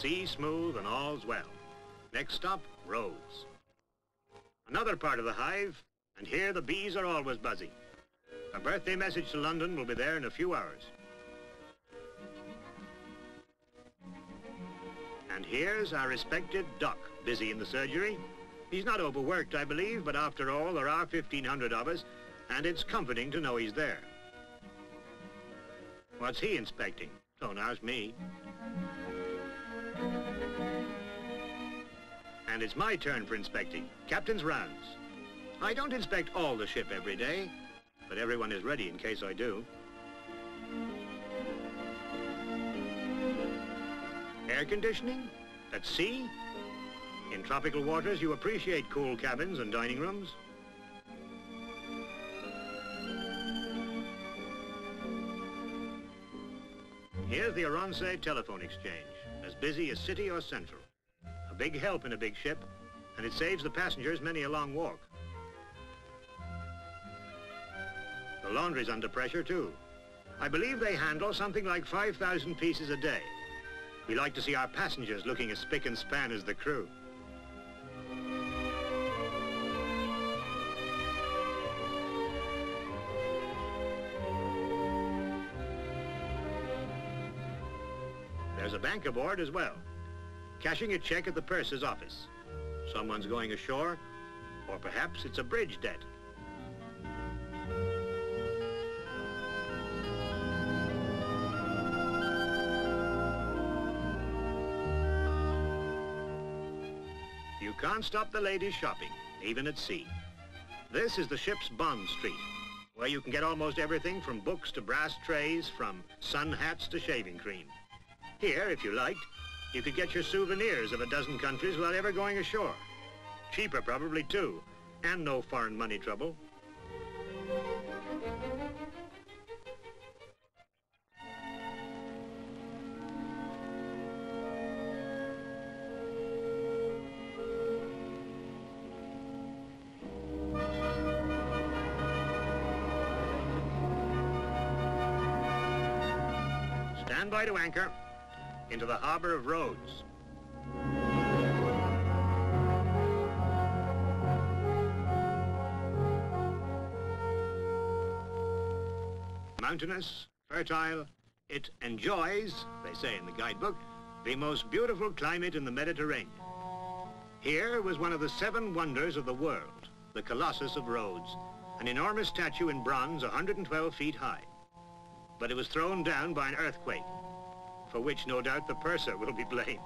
Sea smooth and all's well. Next stop, Rhodes. Another part of the hive, and here the bees are always buzzing. A birthday message to London will be there in a few hours. And here's our respected doc, busy in the surgery. He's not overworked, I believe, but after all, there are 1,500 of us, and it's comforting to know he's there. What's he inspecting? Don't ask me. And it's my turn for inspecting, captain's rounds. I don't inspect all the ship every day, but everyone is ready in case I do. Air conditioning? At sea? In tropical waters, you appreciate cool cabins and dining rooms. Here's the Oronce Telephone Exchange, as busy as City or Central. A big help in a big ship, and it saves the passengers many a long walk. The laundry's under pressure, too. I believe they handle something like 5,000 pieces a day. We like to see our passengers looking as spick and span as the crew. There's a bank aboard as well, cashing a check at the purser's office. Someone's going ashore, or perhaps it's a bridge debt. You can't stop the ladies shopping, even at sea. This is the ship's Bond Street, where you can get almost everything from books to brass trays, from sun hats to shaving cream. Here, if you liked, you could get your souvenirs of a dozen countries without ever going ashore. Cheaper, probably, too, and no foreign money trouble. To anchor into the harbor of Rhodes. Mountainous, fertile, it enjoys, they say in the guidebook, the most beautiful climate in the Mediterranean. Here was one of the seven wonders of the world, the Colossus of Rhodes, an enormous statue in bronze 112 feet high. But it was thrown down by an earthquake, for which no doubt the purser will be blamed.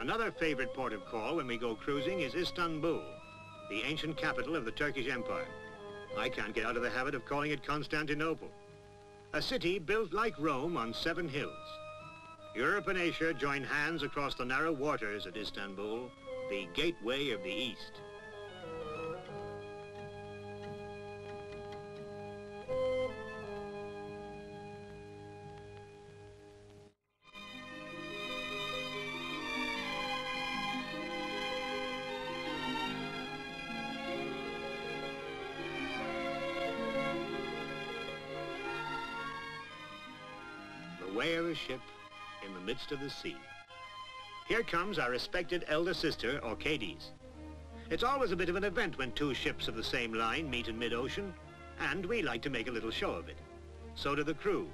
Another favorite port of call when we go cruising is Istanbul, the ancient capital of the Turkish Empire. I can't get out of the habit of calling it Constantinople. A city built like Rome on seven hills. Europe and Asia join hands across the narrow waters at Istanbul, the gateway of the East. Ship in the midst of the sea. Here comes our respected elder sister, Orcades. It's always a bit of an event when two ships of the same line meet in mid-ocean, and we like to make a little show of it. So do the crew.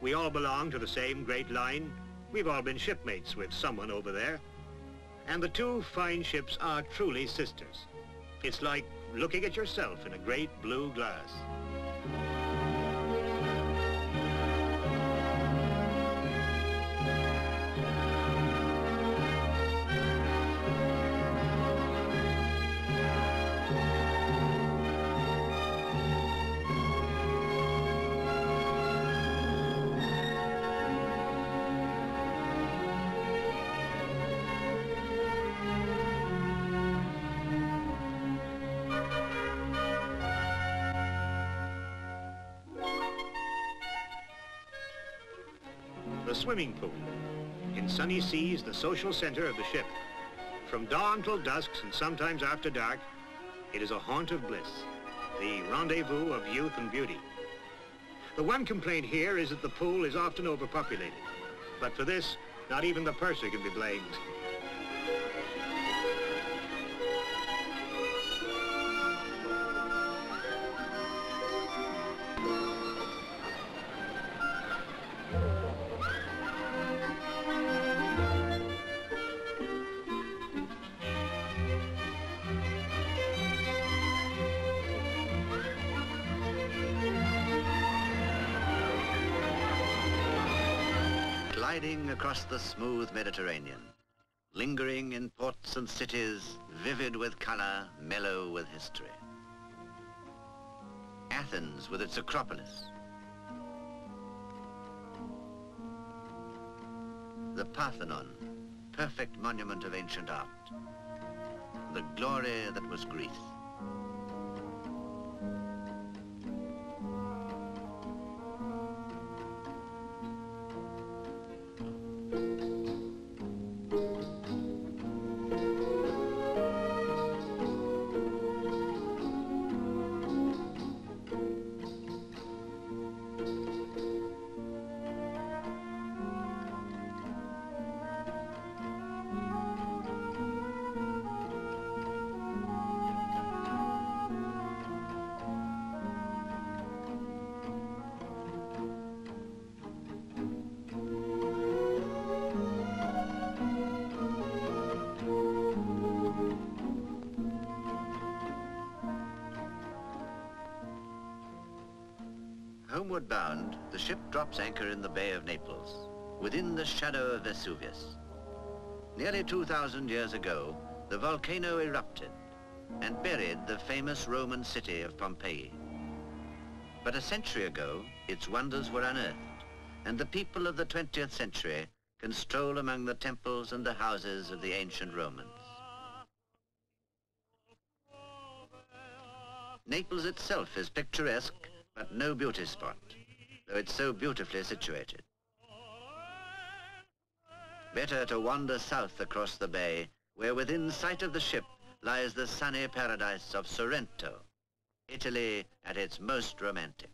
We all belong to the same great line. We've all been shipmates with someone over there. And the two fine ships are truly sisters. It's like looking at yourself in a great blue glass. the swimming pool. In sunny seas, the social center of the ship. From dawn till dusk, and sometimes after dark, it is a haunt of bliss, the rendezvous of youth and beauty. The one complaint here is that the pool is often overpopulated. But for this, not even the purser can be blamed. Gliding across the smooth Mediterranean, lingering in ports and cities, vivid with color, mellow with history. Athens with its Acropolis. The Parthenon, perfect monument of ancient art. The glory that was Greece. Homeward bound, the ship drops anchor in the Bay of Naples, within the shadow of Vesuvius. Nearly 2,000 years ago, the volcano erupted and buried the famous Roman city of Pompeii. But a century ago, its wonders were unearthed, and the people of the 20th century can stroll among the temples and the houses of the ancient Romans. Naples itself is picturesque, but no beauty spot, though it's so beautifully situated. Better to wander south across the bay, where within sight of the ship lies the sunny paradise of Sorrento, Italy at its most romantic.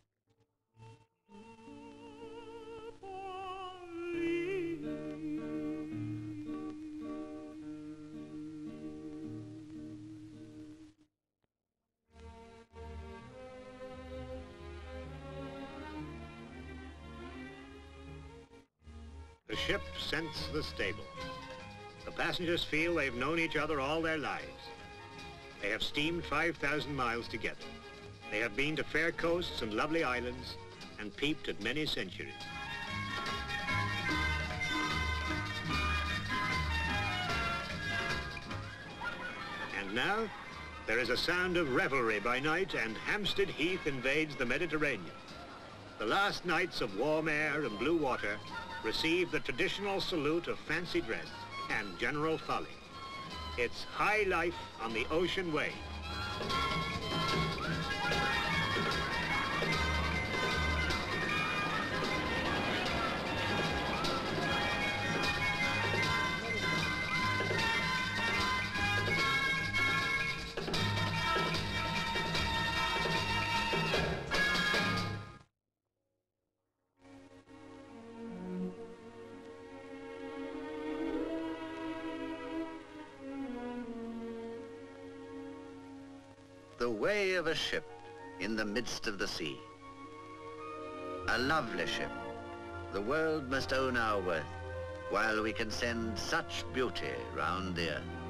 The ship scents the stable. The passengers feel they've known each other all their lives. They have steamed 5,000 miles together. They have been to fair coasts and lovely islands and peeped at many centuries. And now, there is a sound of revelry by night, and Hampstead Heath invades the Mediterranean. The last nights of warm air and blue water receive the traditional salute of fancy dress and general folly. It's high life on the ocean wave. The way of a ship in the midst of the sea. A lovely ship. The world must own our worth, while we can send such beauty round the earth.